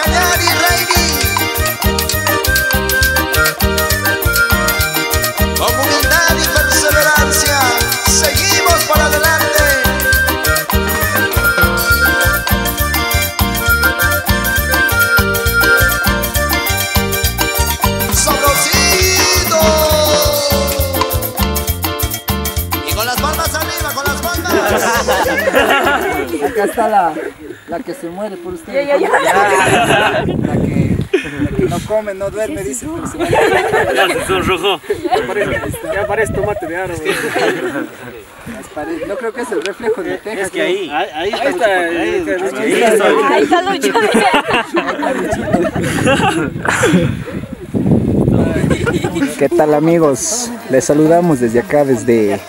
Cañari, Raymi. Con humildad y perseverancia, seguimos para adelante. Sabrosito. Y con las palmas arriba, con las palmas. Acá está la que se muere por usted. La que no come, no duerme, dice. Ya se sonrojó. Ya parece tomate de árbol. No creo que es el reflejo de Texas. Es que ahí está. Ahí está Luchito. ¿Qué tal, amigos? Les saludamos desde acá, desde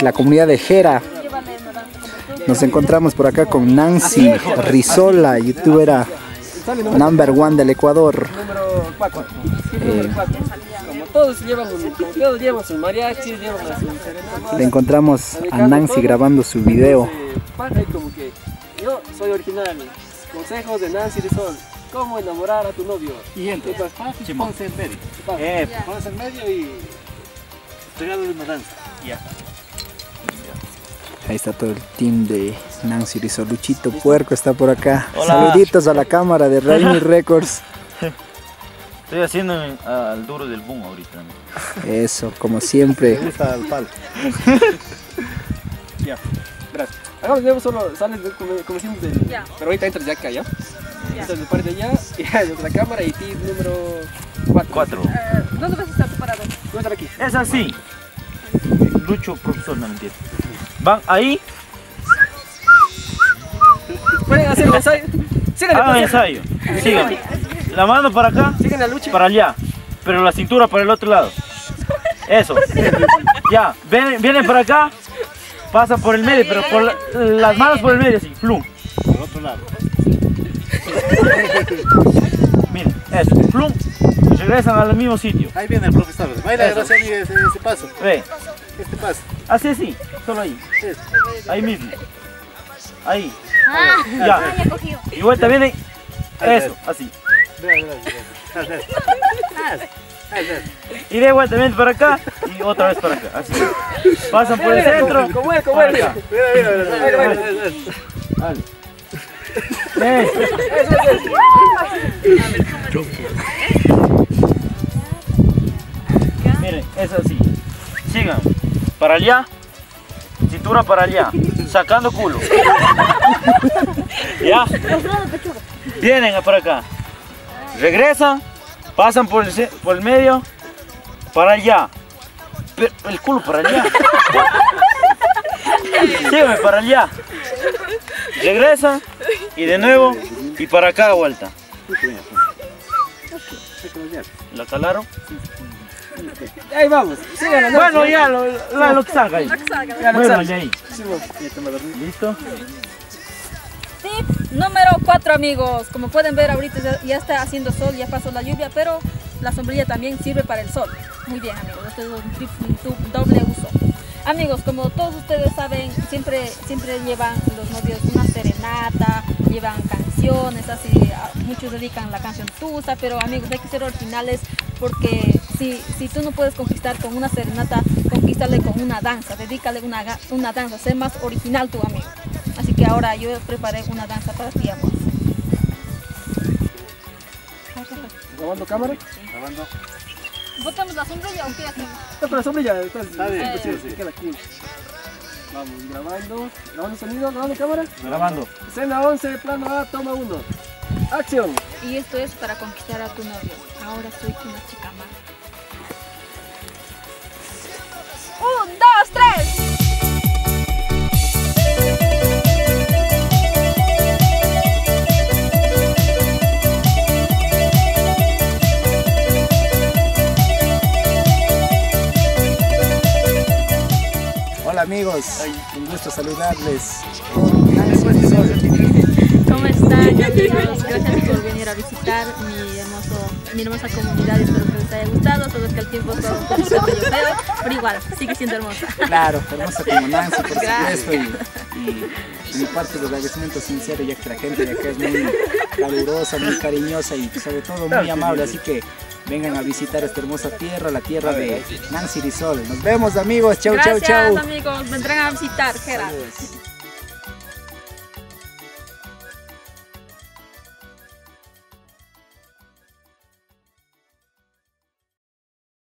la comunidad de Gera. Nos encontramos por acá con Nancy Risol, youtubera #1 del Ecuador. Como todos llevan sus mariachis, llevan sus... Le encontramos a Nancy grabando su video. Yo soy original. Consejos de Nancy Risol. ¿Cómo enamorar a tu novio? Y entre otras partes, ponse en medio. Ponse en medio y... regálale una danza. Ya. Ahí está todo el team de Nancy Risol. Luchito Puerco está por acá. Hola. Saluditos a la cámara de Raymi Records. Estoy haciendo al duro del boom ahorita. Eso, como siempre. Me gusta el palo. Ya, gracias. Hagamos luego solo, sales como siempre. Pero ahorita entras ya acá, ¿ya? Entras de parte de allá, y la cámara y team número 4. ¿Dónde vas a estar separado? Voy a estar aquí. Es así. Lucho profesional, ¿entiendes? Van ahí. Pueden hacer el ensayo. Hagan ensayo. Sigan. La mano para acá. Sigan la lucha. Para allá. Pero la cintura para el otro lado. Eso. Ya. Vienen para acá. Pasan por el medio. Pero por las manos por el medio. Así. Flum. Por el otro lado. Miren. Eso. Flum. Regresan al mismo sitio. Ahí viene el profesor. Baila gracias a mí ese paso. Ve. Este paso. Así, así. Solo ahí. Ahí mismo. Ahí. Ya. Y vuelta viene. Eso, así. Y de vuelta viene para acá y otra vez para acá. Así. Pasan por el centro. Mira, mira. Eso. Miren, es así. Sigan. Para allá. Cintura para allá, sacando culo. Ya. Vienen para acá. Regresan, pasan por el medio, para allá. Pero el culo para allá. Sígueme para allá. Regresan y de nuevo y para acá vuelta. ¿La calaron? Ahí vamos, síganos. Bueno, ya lo que salga ahí. Bueno, ya ahí. ¿Listo? Tip número 4, amigos. Como pueden ver, ahorita ya está haciendo sol, ya pasó la lluvia, pero la sombrilla también sirve para el sol. Muy bien, amigos. Este es un tip doble uso. Amigos, como todos ustedes saben, siempre llevan los novios una serenata, llevan canciones, así. Muchos dedican la canción Tusa, pero amigos, hay que ser originales porque... Si tú no puedes conquistar con una serenata, conquístale con una danza, dedícale una danza, sé más original tu amigo. Así que ahora yo preparé una danza para ti, amor. ¿Grabando cámara? Sí. Grabando. ¿Botamos la sombrilla o qué hacemos? No, pero la sombrilla, entonces. Está bien, sí. Queda aquí. Vamos, grabando. ¿Grabando sonido? ¿Grabando cámara? Grabando. Escena 11, plano A, toma 1. ¡Acción! Y esto es para conquistar a tu novio. Ahora soy una chica mala. 1, 2, 3. Hola, amigos, un gusto saludarles. ¿Cómo están, amigos? Gracias por venir a visitar mi hermoso mi hermosa comunidad. Espero que les haya gustado. Solo que el tiempo es todo un poquito medio feo, pero igual, sigue siendo hermosa. Claro, hermosa como Nancy, por supuesto. Y mi parte de agradecimiento sincero, ya que la gente de acá es muy calurosa, muy cariñosa y sobre todo muy amable. Así que vengan a visitar esta hermosa tierra, la tierra de Nancy Risol. Nos vemos, amigos. Chau, chau, chau. Gracias, amigos. Vendrán a visitar, Gerardo.